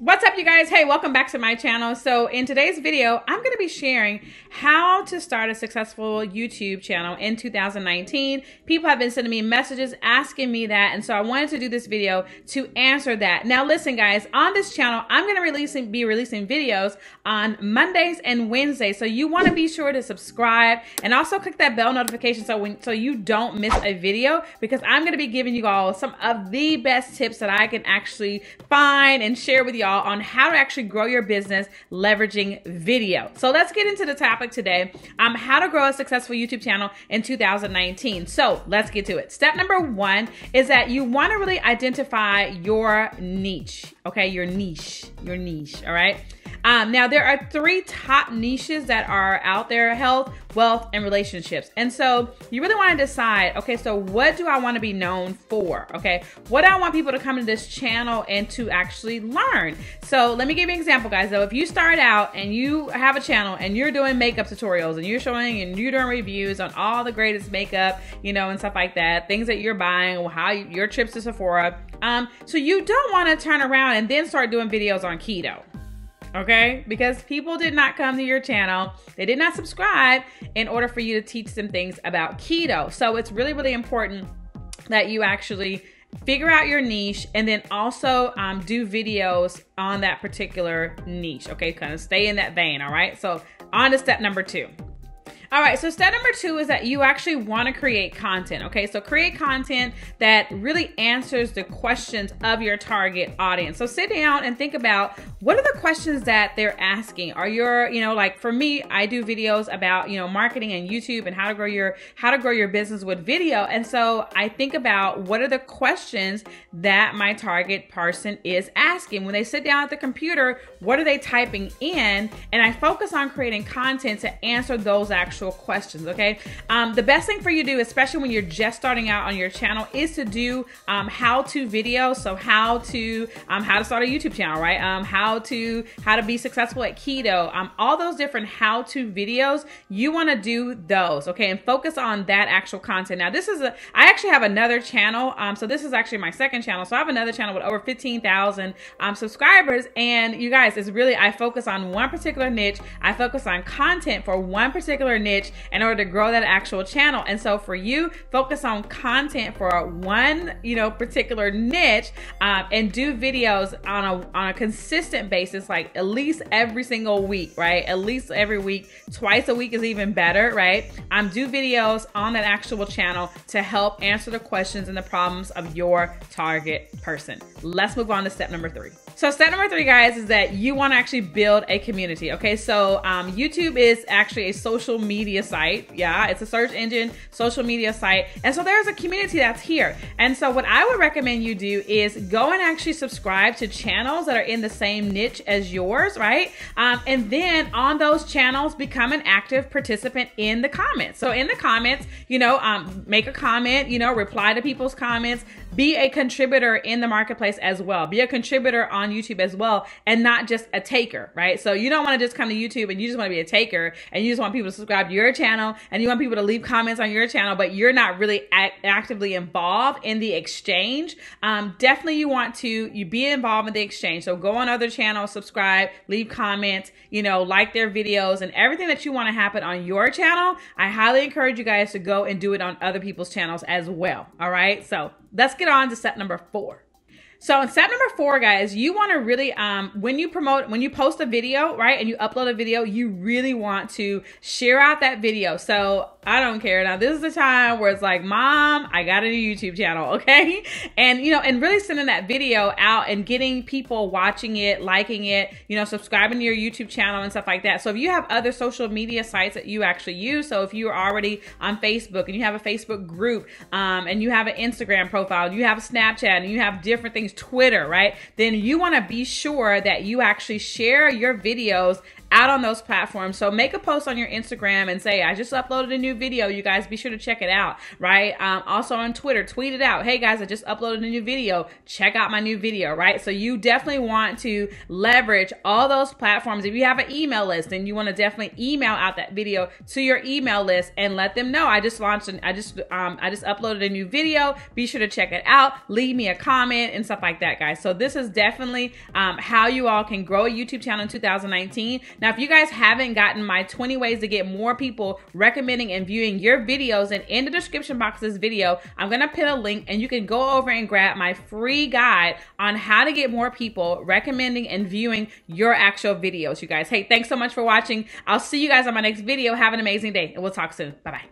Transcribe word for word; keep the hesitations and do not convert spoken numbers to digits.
What's up, you guys? Hey, welcome back to my channel. So in today's video, I'm going to be sharing how to start a successful YouTube channel in two thousand nineteen. People have been sending me messages asking me that, and so I wanted to do this video to answer that. Now listen, guys, on this channel, I'm going to release and be releasing videos on Mondays and Wednesdays, so you want to be sure to subscribe and also click that bell notification so when so you don't miss a video, because I'm going to be giving you all some of the best tips that I can actually find and share with y'all on how to actually grow your business leveraging video. So let's get into the topic today, um, how to grow a successful YouTube channel in two thousand nineteen. So let's get to it. Step number one is that you want to really identify your niche, okay? Your niche, your niche, all right? Um, now there are three top niches that are out there: health, wealth, and relationships. And so you really want to decide, okay, so what do I want to be known for? Okay, what do I want people to come to this channel and to actually learn? So let me give you an example, guys. So if you start out and you have a channel and you're doing makeup tutorials and you're showing and you're doing reviews on all the greatest makeup, you know, and stuff like that, things that you're buying, how you, your trips to Sephora. Um, so you don't want to turn around and then start doing videos on keto. Okay, because people did not come to your channel, they did not subscribe in order for you to teach them things about keto. So it's really, really important that you actually figure out your niche and then also um, do videos on that particular niche. Okay, kind of stay in that vein. All right, so on to step number two. All right, so step number two is that you actually want to create content, okay? So create content that really answers the questions of your target audience. So sit down and think about, what are the questions that they're asking? Are your, you know, like for me, I do videos about, you know, marketing and YouTube and how to grow your, how to grow your business with video. And so I think about, what are the questions that my target person is asking? When they sit down at the computer, what are they typing in? And I focus on creating content to answer those actual questions, okay? Um, the best thing for you to do, especially when you're just starting out on your channel, is to do um, how-to videos. So how to um, how to start a YouTube channel, right? Um, how to how to be successful at keto. Um, all those different how-to videos, you want to do those, okay? And focus on that actual content. Now, this is a I actually have another channel. Um, so this is actually my second channel. So I have another channel with over fifteen thousand um, subscribers, and you guys, it's really I focus on one particular niche. I focus on content for one particular niche. niche in order to grow that actual channel. And so for you, focus on content for one, you know, particular niche, um, and do videos on a, on a consistent basis, like at least every single week, right? At least every week, twice a week is even better, right? Um, do videos on that actual channel to help answer the questions and the problems of your target person. Let's move on to step number three. So step number three, guys, is that you want to actually build a community, okay? So um, YouTube is actually a social media site. Yeah, it's a search engine, social media site. And so there's a community that's here. And so what I would recommend you do is go and actually subscribe to channels that are in the same niche as yours, right? Um, and then on those channels, become an active participant in the comments. So in the comments, you know, um, make a comment, you know, reply to people's comments, be a contributor in the marketplace as well. Be a contributor on YouTube as well, and not just a taker, right? So you don't want to just come to YouTube and you just want to be a taker and you just want people to subscribe to your channel and you want people to leave comments on your channel, but you're not really act actively involved in the exchange. Um, definitely you want to you be involved in the exchange. So go on other channels, subscribe, leave comments, you know, like their videos and everything that you want to happen on your channel. I highly encourage you guys to go and do it on other people's channels as well. All right, so let's get on to step number four. So in step number four, guys, you want to really, um, when you promote, when you post a video, right, and you upload a video, you really want to share out that video. So I don't care. Now, this is the time where it's like, Mom, I got a new YouTube channel, okay? And, you know, and really sending that video out and getting people watching it, liking it, you know, subscribing to your YouTube channel and stuff like that. So if you have other social media sites that you actually use, so if you're already on Facebook and you have a Facebook group, um, and you have an Instagram profile, you have Snapchat, and you have different things, Twitter, right? Then you want to be sure that you actually share your videos out on those platforms. So make a post on your Instagram and say, I just uploaded a new video. You guys be sure to check it out, right? Um, also on Twitter, tweet it out. Hey guys, I just uploaded a new video. Check out my new video, right? So you definitely want to leverage all those platforms. If you have an email list, then you want to definitely email out that video to your email list and let them know, I just launched and I just, um, I just uploaded a new video. Be sure to check it out. Leave me a comment and stuff like that, guys. So this is definitely um, how you all can grow a YouTube channel in two thousand nineteen. Now, if you guys haven't gotten my twenty ways to get more people recommending and viewing your videos, and in the description box of this video, I'm going to pin a link and you can go over and grab my free guide on how to get more people recommending and viewing your actual videos, you guys. Hey, thanks so much for watching. I'll see you guys on my next video. Have an amazing day and we'll talk soon. Bye-bye.